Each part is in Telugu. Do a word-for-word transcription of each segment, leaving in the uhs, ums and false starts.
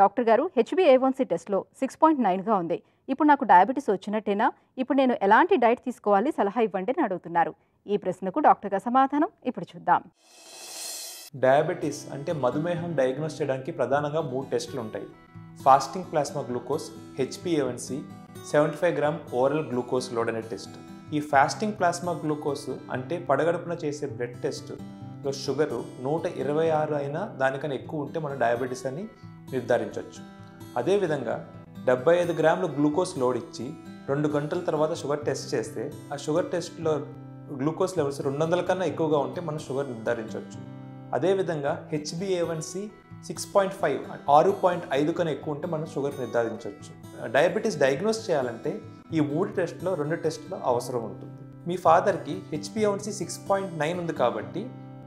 డాక్టర్ గారు హెచ్బీఏ వన్ సీ టెస్ట్ లో సిక్స్ పాయింట్ నైన్ గా ఉంది ఇప్పుడు నాకు డయాబెటిస్ వచ్చినట్టేనా ఇప్పుడు నేను ఎలాంటి డైట్ తీసుకోవాలి సలహా ఇవ్వండి అని అడుగుతున్నారు ఈ ప్రశ్నకు డాక్టర్ గారి సమాధానం ఇప్పుడు చూద్దాం డయాబెటిస్ అంటే మధుమేహం డయాగ్నోస్ చేయడానికి ప్రధానంగా మూడు టెస్టులు ఉంటాయి fasting plasma glucose HbA one C seventy five gram oral glucose load అనే టెస్ట్ ఈ ఫాస్టింగ్ ప్లాస్మా గ్లూకోజ్ అంటే పడగడుపున చేసే బ్లడ్ టెస్ట్ లో షుగర్ నూట ఇరవై ఆరు అయినా దానికన్నా ఎక్కువ ఉంటే మనం డయాబెటీస్ అని నిర్ధారించవచ్చు అదేవిధంగా డెబ్బై ఐదు గ్రాములు గ్లూకోజ్ లోడ్ ఇచ్చి రెండు గంటల తర్వాత షుగర్ టెస్ట్ చేస్తే ఆ షుగర్ టెస్ట్లో గ్లూకోజ్ లెవెల్స్ రెండు వందల కన్నా ఎక్కువగా ఉంటే మనం షుగర్ నిర్ధారించవచ్చు అదేవిధంగా HbA one C six point five ఆరు పాయింట్ ఐదు కన్నా ఎక్కువ ఉంటే మనం షుగర్ నిర్ధారించవచ్చు డయాబెటీస్ డయాగ్నోస్ చేయాలంటే ఈ మూడు టెస్ట్లో రెండు టెస్ట్లో అవసరం ఉంటుంది మీ ఫాదర్కి HbA one C six point nine ఉంది కాబట్టి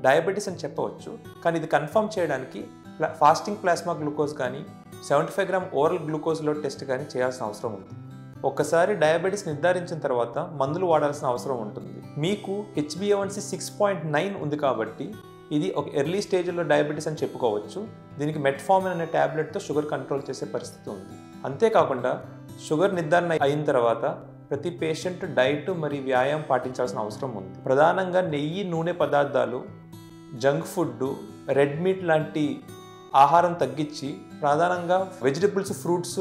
డయాబెటీస్ అని చెప్పవచ్చు కానీ ఇది కన్ఫర్మ్ చేయడానికి ఫాస్టింగ్ ప్లాస్మా గ్లూకోజ్ కానీ సెవెంటీ ఫైవ్ గ్రామ్ ఓరల్ గ్లూకోజ్లో టెస్ట్ కానీ చేయాల్సిన అవసరం ఉంది ఒక్కసారి డయాబెటీస్ నిర్ధారించిన తర్వాత మందులు వాడాల్సిన అవసరం ఉంటుంది మీకు HbA one C six point nine ఉంది కాబట్టి ఇది ఒక ఎర్లీ స్టేజ్లో డయాబెటీస్ అని చెప్పుకోవచ్చు దీనికి మెట్ఫార్మిన్ అనే ట్యాబ్లెట్తో షుగర్ కంట్రోల్ చేసే పరిస్థితి ఉంది అంతేకాకుండా షుగర్ నిర్ధారణ అయిన తర్వాత ప్రతి పేషెంట్ డైట్ మరియు వ్యాయామం పాటించాల్సిన అవసరం ఉంది ప్రధానంగా నెయ్యి నూనె పదార్థాలు జంక్ ఫుడ్ రెడ్ మీట్ లాంటి ఆహారం తగ్గించి ప్రధానంగా వెజిటబుల్స్ ఫ్రూట్స్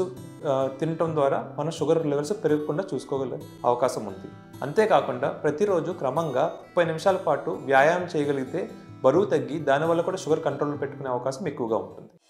తినటం ద్వారా మన షుగర్ లెవెల్స్ పెరగకుండా చూసుకోగల అవకాశం ఉంది అంతేకాకుండా ప్రతిరోజు క్రమంగా ముప్పై నిమిషాల పాటు వ్యాయామం చేయగలిగితే బరువు తగ్గి దానివల్ల కూడా షుగర్ కంట్రోల్ పెట్టుకునే అవకాశం ఎక్కువగా ఉంటుంది